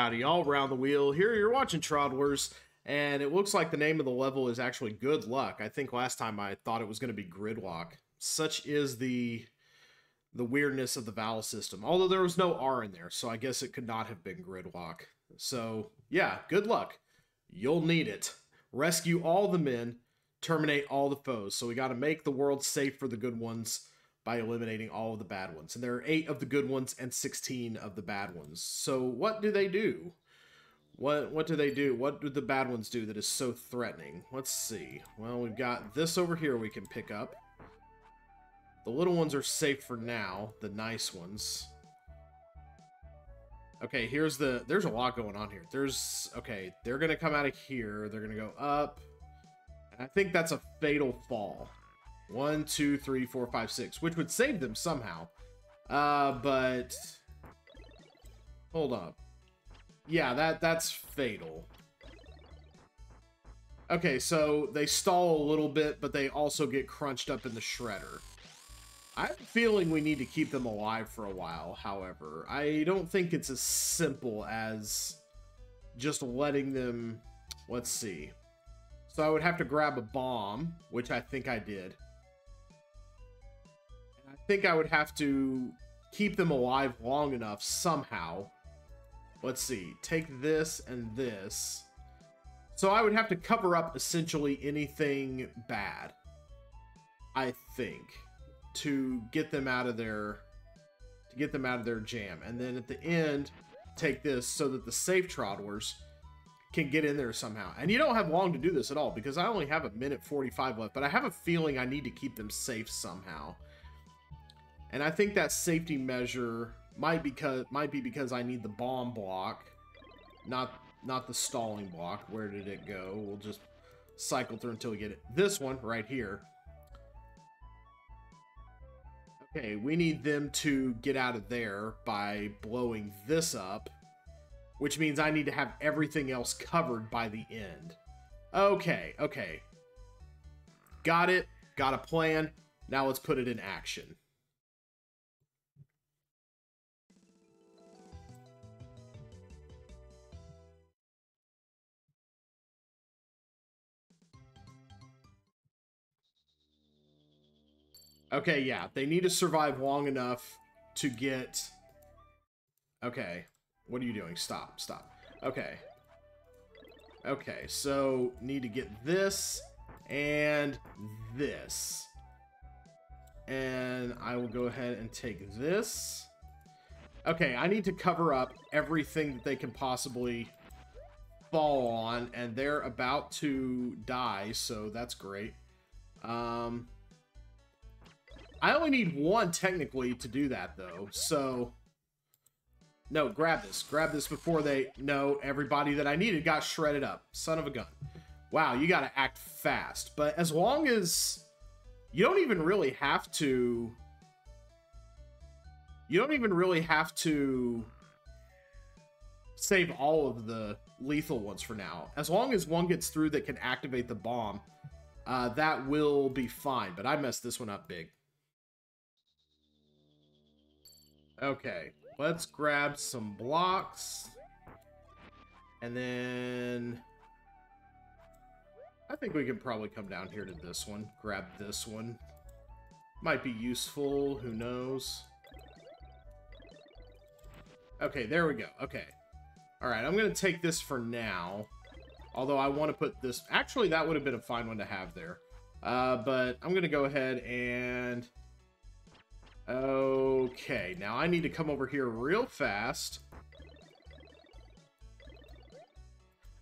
Howdy y'all, round the wheel here. You're watching Troddlers, and it looks like the name of the level is actually Good Luck. I think last time I thought it was going to be Gridlock. Such is the weirdness of the vowel system. Although there was no R in there, so I guess it could not have been Gridlock. So yeah, good luck. You'll need it. Rescue all the men, terminate all the foes. So we got to make the world safe for the good ones by eliminating all of the bad ones. And there are 8 of the good ones and 16 of the bad ones. So what do they do? What do they do? What do the bad ones do that is so threatening? Let's see. Well, we've got this over here we can pick up. The little ones are safe for now, the nice ones. Okay, here's the... There's a lot going on here. There's... Okay, they're going to come out of here. They're going to go up. And I think that's a fatal fall. 1, 2, 3, 4, 5, 6, which would save them somehow. But hold up. Yeah, that's fatal. Okay, so they stall a little bit, but they also get crunched up in the shredder. I have a feeling we need to keep them alive for a while, however. I don't think it's as simple as just letting them... Let's see. So I would have to grab a bomb, which I think I did. And I think I would have to keep them alive long enough somehow. Let's see. Take this and this. So I would have to cover up essentially anything bad, I think, to get them out of their jam. And then at the end, take this so that the safe Troddlers can get in there somehow. And you don't have long to do this at all, because I only have 1:45 left, but I have a feeling I need to keep them safe somehow. And I think that safety measure might be because I need the bomb block, not the stalling block. Where did it go? We'll just cycle through until we get it. This one right here. Okay, we need them to get out of there by blowing this up, which means I need to have everything else covered by the end. Okay, okay. Got it. Got a plan. Now let's put it in action. Okay, yeah, they need to survive long enough to get... Okay, what are you doing? Stop, stop. Okay. Okay, so need to get this and this. And I will go ahead and take this. Okay, I need to cover up everything that they can possibly fall on, and they're about to die, so that's great. I only need one, technically, to do that, though, so... No, grab this. Grab this before they... No, everybody that I needed got shredded up. Son of a gun. Wow, you gotta act fast. But as long as... You don't even really have to... You don't even really have to... save all of the lethal ones for now. As long as one gets through that can activate the bomb, that will be fine. But I messed this one up big. Okay, let's grab some blocks, and then I think we can probably come down here to this one, grab this one. Might be useful, who knows. Okay, there we go, okay. Alright, I'm going to take this for now, although I want to put this... Actually, that would have been a fine one to have there, but I'm going to go ahead and... Okay, now I need to come over here real fast.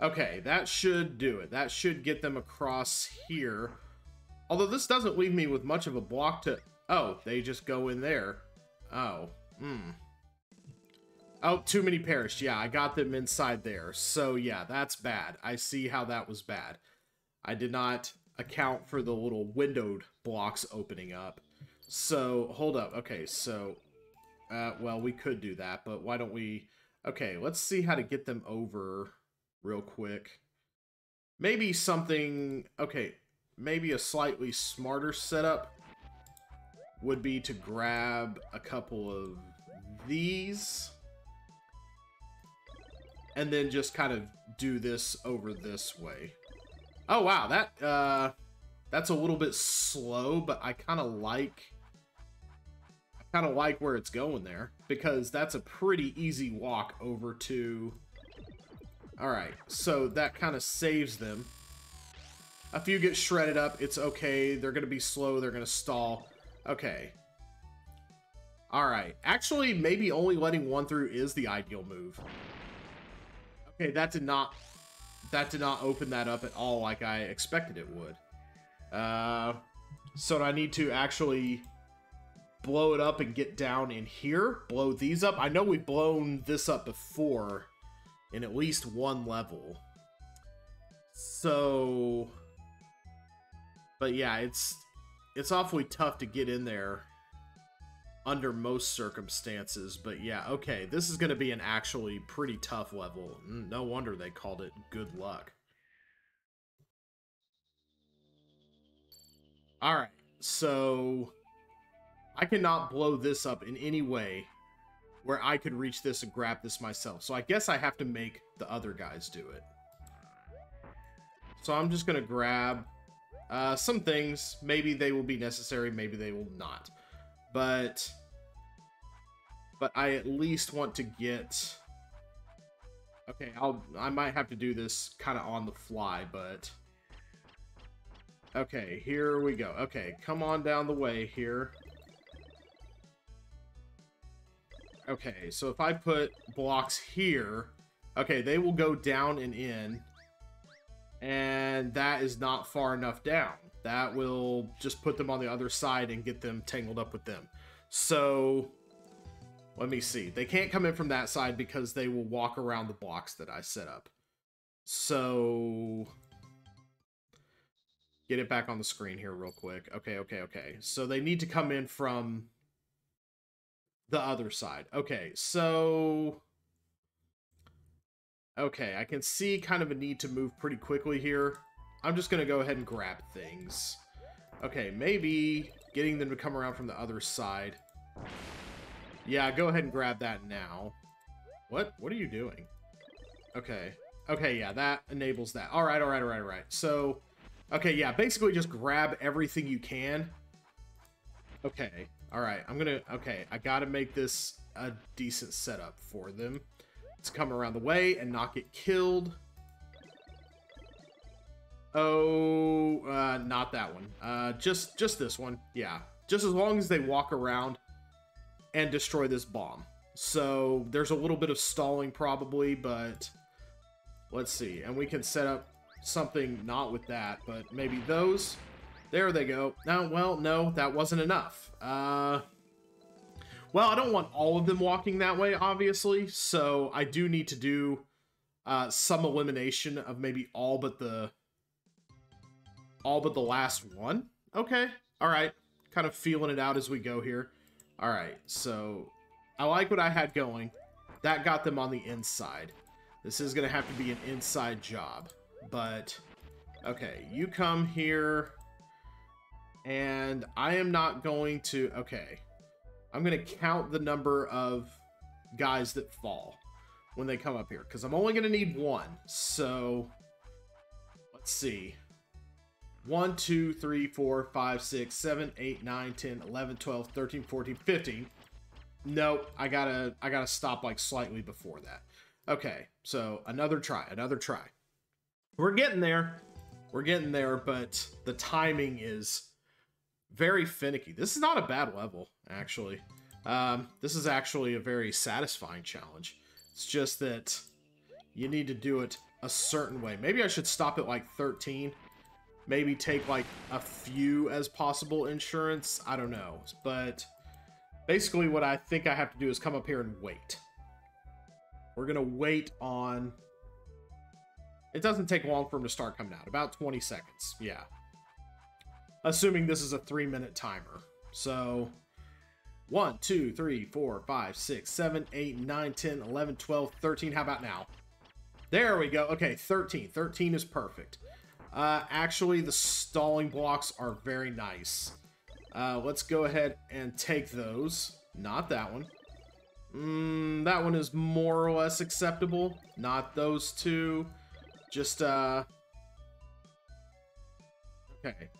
Okay, that should do it. That should get them across here. Although this doesn't leave me with much of a block to... Oh, they just go in there. Oh, Oh, too many perished. Yeah, I got them inside there. So yeah, that's bad. I see how that was bad. I did not account for the little windowed blocks opening up. So, hold up. Okay, so, well, we could do that, but why don't we... Okay, let's see how to get them over real quick. Maybe something... Okay, maybe a slightly smarter setup would be to grab a couple of these. and then just kind of do this over this way. Oh, wow, that that's a little bit slow, but I kind of like where it's going there, because that's a pretty easy walk over to... Alright, so that kind of saves them. A few get shredded up. It's okay. They're going to be slow. They're going to stall. Okay. Alright. Actually, maybe only letting one through is the ideal move. Okay, that did not open that up at all like I expected it would. So I need to actually... blow it up and get down in here. Blow these up. I know we've blown this up before in at least one level. So, but yeah, it's awfully tough to get in there under most circumstances. But yeah, okay, this is going to be an actually pretty tough level. No wonder they called it Good Luck. All right, so... I cannot blow this up in any way where I could reach this and grab this myself. So I guess I have to make the other guys do it. So I'm just going to grab some things. Maybe they will be necessary. Maybe they will not. But I at least want to get... Okay, I might have to do this kind of on the fly, but... Okay, here we go. Okay, come on down the way here. Okay, so if I put blocks here, okay, they will go down and in, and that is not far enough down. That will just put them on the other side and get them tangled up with them. So, let me see. They can't come in from that side because they will walk around the blocks that I set up. So, get it back on the screen here real quick. Okay, okay, okay. So they need to come in from... the other side. Okay, so... Okay, I can see kind of a need to move pretty quickly here. I'm just going to go ahead and grab things. Okay, maybe getting them to come around from the other side. Yeah, go ahead and grab that now. What? What are you doing? Okay. Okay, yeah, that enables that. Alright, alright, alright, alright. So, okay, yeah, basically just grab everything you can. Okay. Alright, I'm gonna... Okay, I gotta make this a decent setup for them to come around the way and not get killed. Oh, not that one. Just this one. Yeah. Just as long as they walk around and destroy this bomb. So, there's a little bit of stalling probably, but... Let's see. And we can set up something not with that, but maybe those... There they go. Now, well, no, that wasn't enough. Well, I don't want all of them walking that way, obviously, so I do need to do some elimination of maybe all but the last one. Okay, all right. Kind of feeling it out as we go here. All right, so I like what I had going. That got them on the inside. This is going to have to be an inside job, but okay, you come here... And I am not going to... Okay. I'm going to count the number of guys that fall when they come up here. Because I'm only going to need one. So, let's see. 1, 2, 3, 4, 5, 6, 7, 8, 9, 10, 11, 12, 13, 14, 15. Nope. I gotta stop like slightly before that. Okay. So, another try. Another try. We're getting there. We're getting there, but the timing is... very finicky. This is not a bad level, actually. This is actually a very satisfying challenge. It's just that you need to do it a certain way. Maybe I should stop at like 13. Maybe take like a few as possible insurance. I don't know. But basically what I think I have to do is come up here and wait. We're going to wait on... It doesn't take long for them to start coming out. About 20 seconds. Yeah. Assuming this is a 3-minute timer. So, 1, 2, 3, 4, 5, 6, 7, 8, 9, 10, 11, 12, 13. How about now? There we go. Okay, 13. 13 is perfect. Actually, the stalling blocks are very nice. Let's go ahead and take those. Not that one. That one is more or less acceptable. Not those two. Just, okay,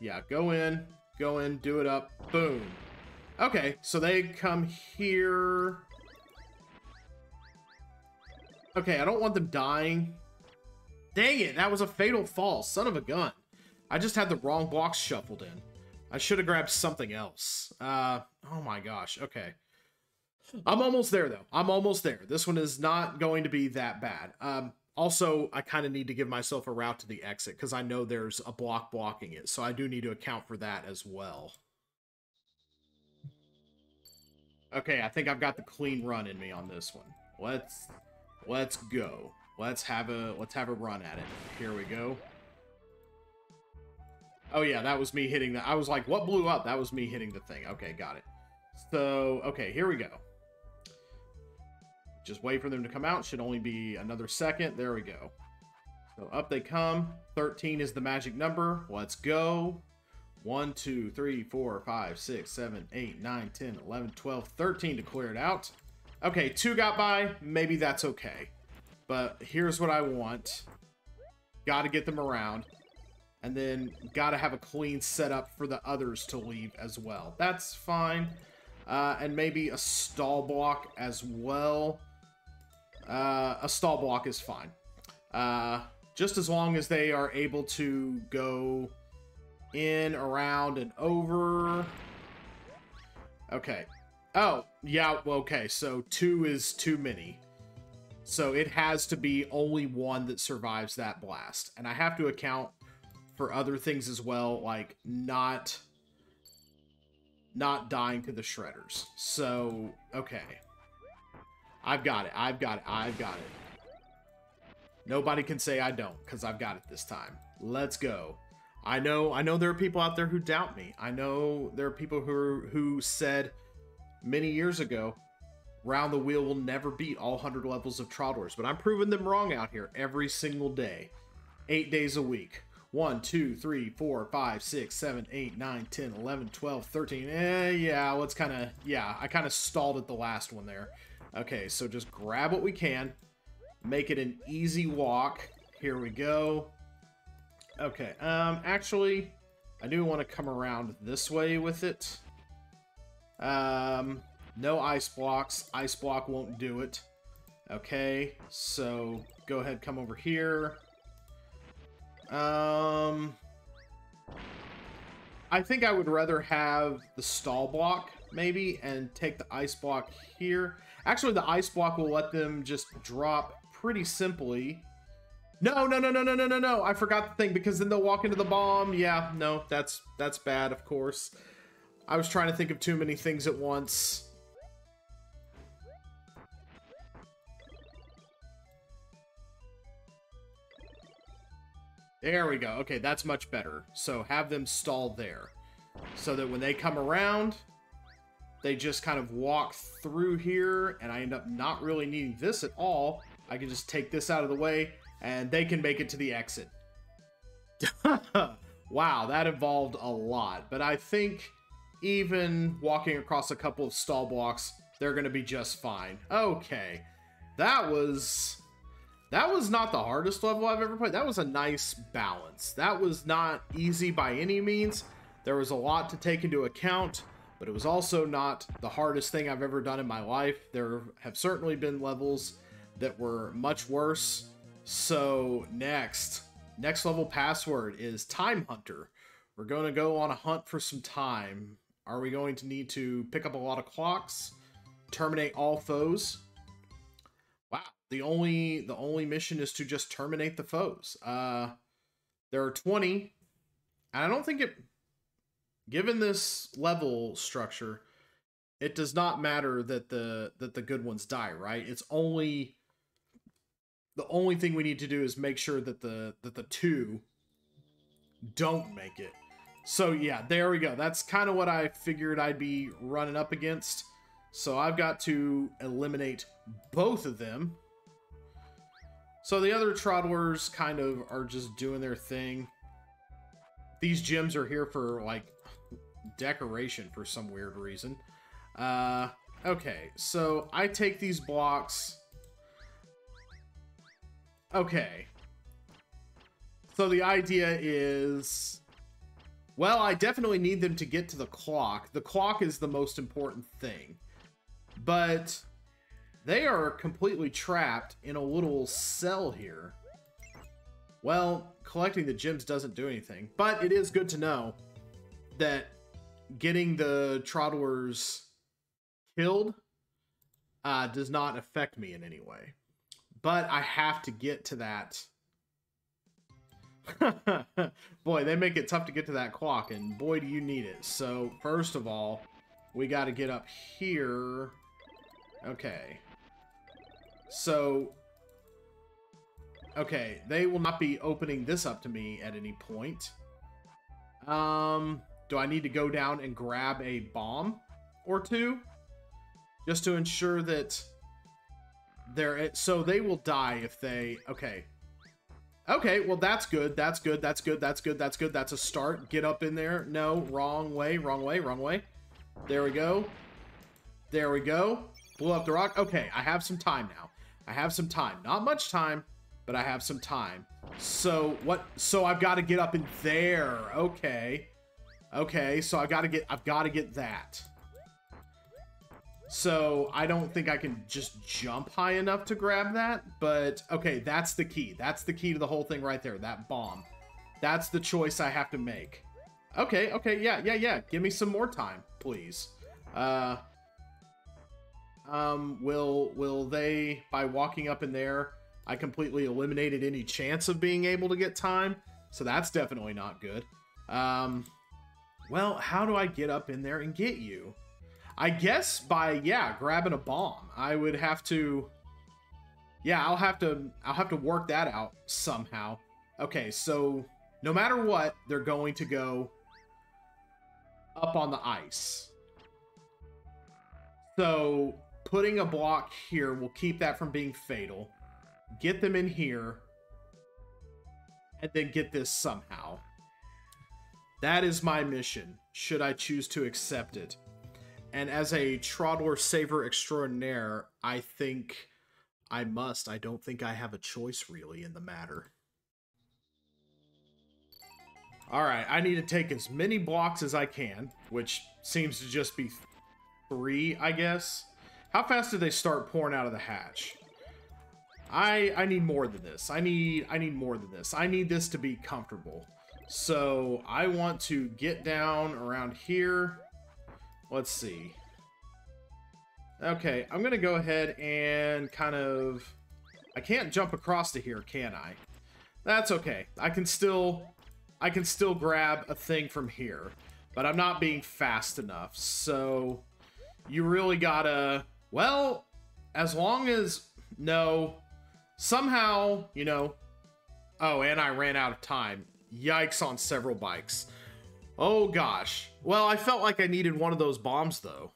yeah, go in, do it up, boom. Okay, so they come here. Okay, I don't want them dying. Dang it, that was a fatal fall, son of a gun. I just had the wrong blocks shuffled in. I should have grabbed something else. Oh my gosh, okay. I'm almost there, though. I'm almost there. This one is not going to be that bad. Also, I kind of need to give myself a route to the exit because I know there's a block blocking it, so I do need to account for that as well. Okay, I think I've got the clean run in me on this one. Let's go. Let's have a run at it. Here we go. Oh yeah, that was me hitting the... I was like, what blew up? That was me hitting the thing. Okay, got it. So, okay, here we go. Just wait for them to come out. Should only be another second. There we go. So up they come. 13 is the magic number. Let's go. 1, 2, 3, 4, 5, 6, 7, 8, 9, 10, 11, 12, 13 to clear it out. Okay, two got by. Maybe that's okay. But here's what I want. Got to get them around. And then got to have a clean setup for the others to leave as well. That's fine. And maybe a stall block as well. A stall block is fine. Just as long as they are able to go in, around, and over. Okay. Oh, yeah, okay, so two is too many. So it has to be only one that survives that blast. And I have to account for other things as well, like not dying to the shredders. So, okay. I've got it. I've got it. I've got it. Nobody can say I don't, because I've got it this time. Let's go. I know there are people out there who doubt me. I know there are people who said many years ago, Round the Wheel will never beat all 100 levels of Troddlers, but I'm proving them wrong out here every single day. 8 days a week. 1, 2, 3, 4, 5, 6, 7, 8, 9, 10, 11, 12, 13. Yeah, let's kind of, yeah, I kind of stalled at the last one there. Okay, so just grab what we can. Make it an easy walk. Here we go. Okay, actually, I do want to come around this way with it. No ice blocks. Ice block won't do it. Okay, so go ahead, come over here. I think I would rather have the stall block, maybe, and take the ice block here. Actually, the ice block will let them just drop pretty simply. No. I forgot the thing, because then they'll walk into the bomb. Yeah, no, that's bad, of course. I was trying to think of too many things at once. There we go. Okay, that's much better. So have them stall there so that when they come around, they just kind of walk through here, and I end up not really needing this at all. I can just take this out of the way, and they can make it to the exit. Wow, that involved a lot. But I think even walking across a couple of stall blocks, they're going to be just fine. Okay, that was not the hardest level I've ever played. That was a nice balance. That was not easy by any means. There was a lot to take into account, but it was also not the hardest thing I've ever done in my life. There have certainly been levels that were much worse. So next level password is Time Hunter. We're going to go on a hunt for some time. Are we going to need to pick up a lot of clocks? Terminate all foes? Wow. The only mission is to just terminate the foes. There are 20, and I don't think it, given this level structure, it does not matter that the good ones die, right? It's only the only thing we need to do is make sure that the two don't make it. So yeah, there we go. That's kind of what I figured I'd be running up against. So I've got to eliminate both of them. So the other Troddlers kind of are just doing their thing. These gyms are here for, like, decoration for some weird reason. Okay, so I take these blocks. Okay. So the idea is... well, I definitely need them to get to the clock. The clock is the most important thing. But they are completely trapped in a little cell here. Well, collecting the gems doesn't do anything. But it is good to know that getting the Troddlers killed does not affect me in any way. But I have to get to that... boy, they make it tough to get to that clock, and boy, do you need it. So, first of all, we got to get up here. Okay. So, okay, they will not be opening this up to me at any point. Do I need to go down and grab a bomb or two? Just to ensure that they're... so they will die if they... okay. Okay, well, that's good. That's good. That's good. That's good. That's good. That's a start. Get up in there. No, wrong way. Wrong way. Wrong way. There we go. There we go. Blew up the rock. Okay, I have some time now. I have some time. Not much time, but I have some time. So what? So I've got to get up in there. Okay. Okay, so I've got to get that. So I don't think I can just jump high enough to grab that, but okay, that's the key. That's the key to the whole thing right there, that bomb. That's the choice I have to make. Okay, okay, yeah, yeah, yeah. Give me some more time, please. Will they, by walking up in there, I completely eliminated any chance of being able to get time, so that's definitely not good. Well, how do I get up in there and get you? I guess by, yeah, grabbing a bomb. I would have to, yeah, I'll have to work that out somehow. Okay, so no matter what, they're going to go up on the ice. So putting a block here will keep that from being fatal. Get them in here, and then get this somehow. That is my mission, should I choose to accept it. And as a Troddler saver extraordinaire, I think I must. I don't think I have a choice, really, in the matter. Alright, I need to take as many blocks as I can, which seems to just be three, I guess. How fast do they start pouring out of the hatch? I need more than this. I need more than this. I need this to be comfortable. So, I want to get down around here. Let's see. Okay, I'm going to go ahead and kind of... I can't jump across to here, can I? That's okay. I can still grab a thing from here. But I'm not being fast enough. So, you really gotta... well, as long as... no. Somehow, you know... oh, and I ran out of time. Yikes on several bikes. Oh, gosh. Well, I felt like I needed one of those bombs, though.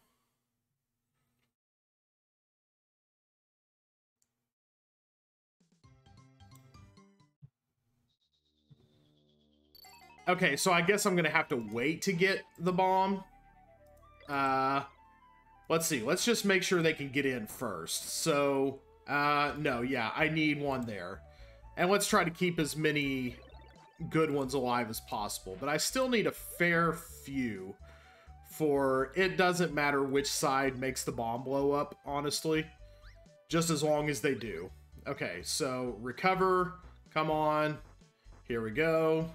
Okay, so I guess I'm going to have to wait to get the bomb. Let's see. Let's just make sure they can get in first. So, no, yeah, I need one there. And let's try to keep as many... good ones alive as possible, but I still need a fair few, for it doesn't matter which side makes the bomb blow up, honestly, just as long as they do. Okay, so recover, come on, here we go,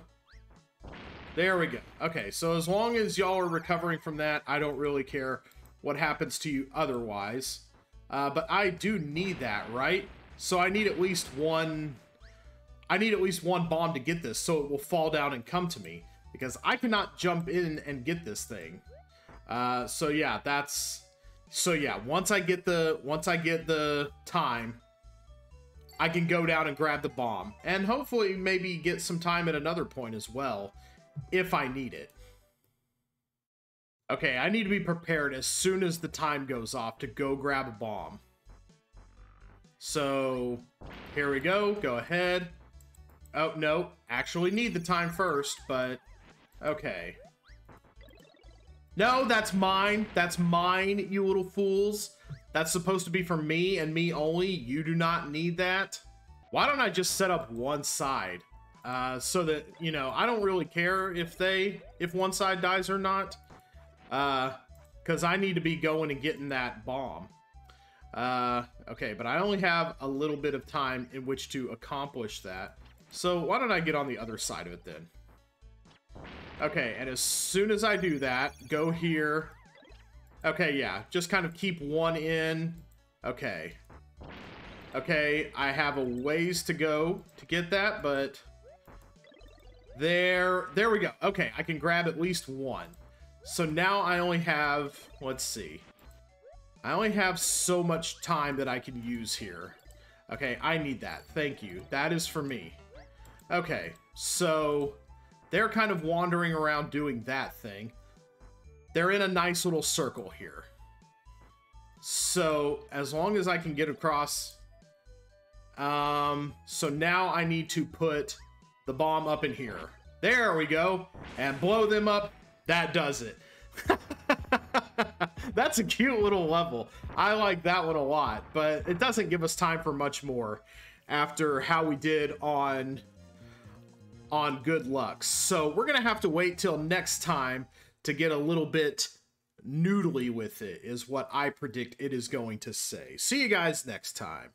there we go. Okay, so as long as y'all are recovering from that, I don't really care what happens to you otherwise, but I do need that, right? So I need at least one... I need at least one bomb to get this so it will fall down and come to me, because I cannot jump in and get this thing. So yeah, that's... so yeah, once I get the time, I can go down and grab the bomb and hopefully maybe get some time at another point as well if I need it. Okay, I need to be prepared as soon as the time goes off to go grab a bomb. So here we go. Go ahead. Oh, no. Actually need the time first, but... okay. No, that's mine. That's mine, you little fools. That's supposed to be for me and me only. You do not need that. Why don't I just set up one side? So that, you know, I don't really care if one side dies or not. Because I need to be going and getting that bomb. Okay, but I only have a little bit of time in which to accomplish that. So why don't I get on the other side of it then? Okay, and as soon as I do that, go here. Okay, yeah, just kind of keep one in. Okay. Okay, I have a ways to go to get that, but... There we go. Okay, I can grab at least one. So now I only have... Let's see. I only have so much time that I can use here. Okay, I need that. Thank you. That is for me. Okay, so... They're kind of wandering around doing that thing. They're in a nice little circle here. So, as long as I can get across... so now I need to put the bomb up in here. There we go. And blow them up. That does it. That's a cute little level. I like that one a lot, but it doesn't give us time for much more after how we did on Good Luck. So we're going to have to wait till next time to get a little bit noodly with it, is what I predict it is going to say. See you guys next time.